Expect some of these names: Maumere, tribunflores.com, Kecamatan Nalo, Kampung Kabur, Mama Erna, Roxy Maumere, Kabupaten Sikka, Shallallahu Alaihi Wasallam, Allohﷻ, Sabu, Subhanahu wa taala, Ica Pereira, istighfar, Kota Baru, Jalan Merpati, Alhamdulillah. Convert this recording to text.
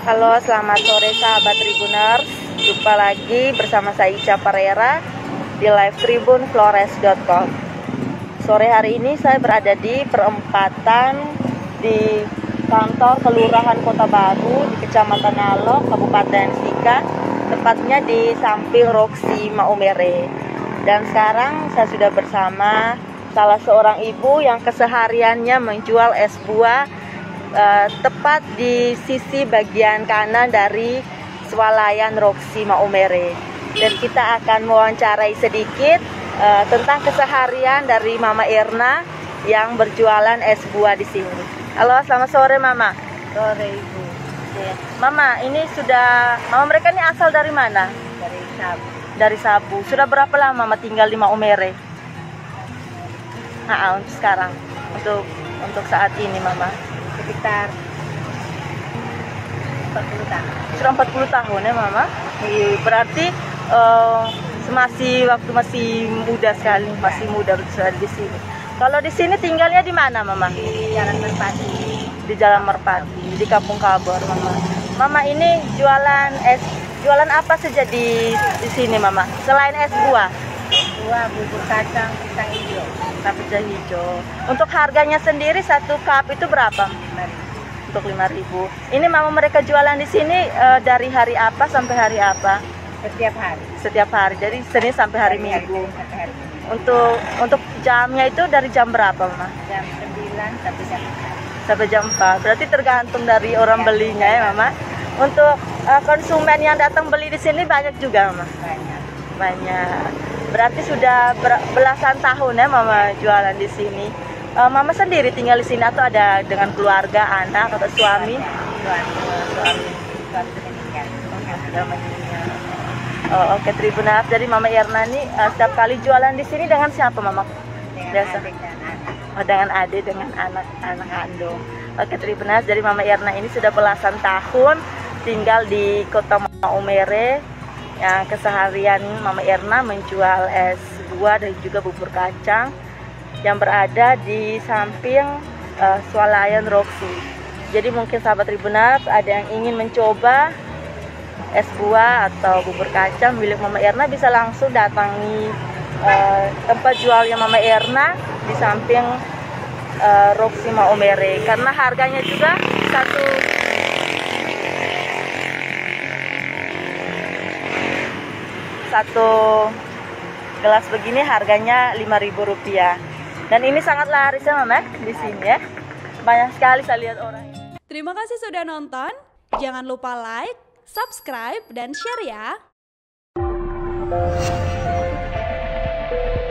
Halo, selamat sore sahabat Tribuners. Jumpa lagi bersama saya Ica Pereira di live tribunflores.com. Sore hari ini saya berada di perempatan di kantor Kelurahan Kota Baru di Kecamatan Nalo, Kabupaten Sikka, tepatnya di samping Roxy Maumere. Dan sekarang saya sudah bersama salah seorang ibu yang kesehariannya menjual es buah tepat di sisi bagian kanan dari swalayan Roxy Maumere. Dan kita akan mewawancarai sedikit tentang keseharian dari Mama Erna yang berjualan es buah di sini. Halo, selamat sore Mama. Sore Ibu. Ya. Mama, ini sudah, Mama mereka ini asal dari mana? Dari Sabu. Dari Sabu. Sudah berapa lama Mama tinggal di Maumere? Untuk sekarang, untuk saat ini Mama. Sekitar 40 tahun. Sudah 40 tahun ya Mama. Berarti masih muda sekali, masih muda berada di sini. Kalau di sini tinggalnya di mana, Mama? Di Jalan Merpati. Di Jalan Merpati, di Kampung Kabur, Mama. Mama ini jualan apa saja di sini, Mama? Selain es buah? Buah, bubur kacang, pisang hijau. Pisang hijau. Untuk harganya sendiri satu cup itu berapa? 5.000. Untuk 5.000. Ini Mama mereka jualan di sini dari hari apa sampai hari apa? Setiap hari. Setiap hari. Jadi Senin sampai hari Minggu. Untuk jamnya itu dari jam berapa, Mama? Jam 9 sampai jam 4. Sampai jam 4. Berarti tergantung dari orang belinya ya, Mama. Untuk konsumen yang datang beli di sini banyak juga, Mama? Banyak. Banyak. Berarti sudah belasan tahun ya, Mama jualan di sini. Mama sendiri tinggal di sini atau ada dengan keluarga, anak atau suami? Suami meninggal. Sudah meninggal. Oke, Tribunaf. Jadi Mama Erna ini setiap kali jualan di sini dengan siapa, Mama? Dengan adik, dengan anak-anak kandung. Oke, Tribunaf. Jadi Mama Erna ini sudah belasan tahun tinggal di Kota Maumere. Ya, keseharian Mama Erna menjual es buah dan juga bubur kacang yang berada di samping swalayan Roxy. Jadi mungkin sahabat Tribunaf ada yang ingin mencoba es buah atau bubur kacang milik Mama Erna, bisa langsung datangi tempat jualnya Mama Erna di samping Roxy Maumere, karena harganya juga satu gelas begini harganya Rp5.000. Dan ini sangat laris ya Mama di sini ya. Banyak sekali saya lihat orang. Terima kasih sudah nonton. Jangan lupa like, subscribe, dan share ya!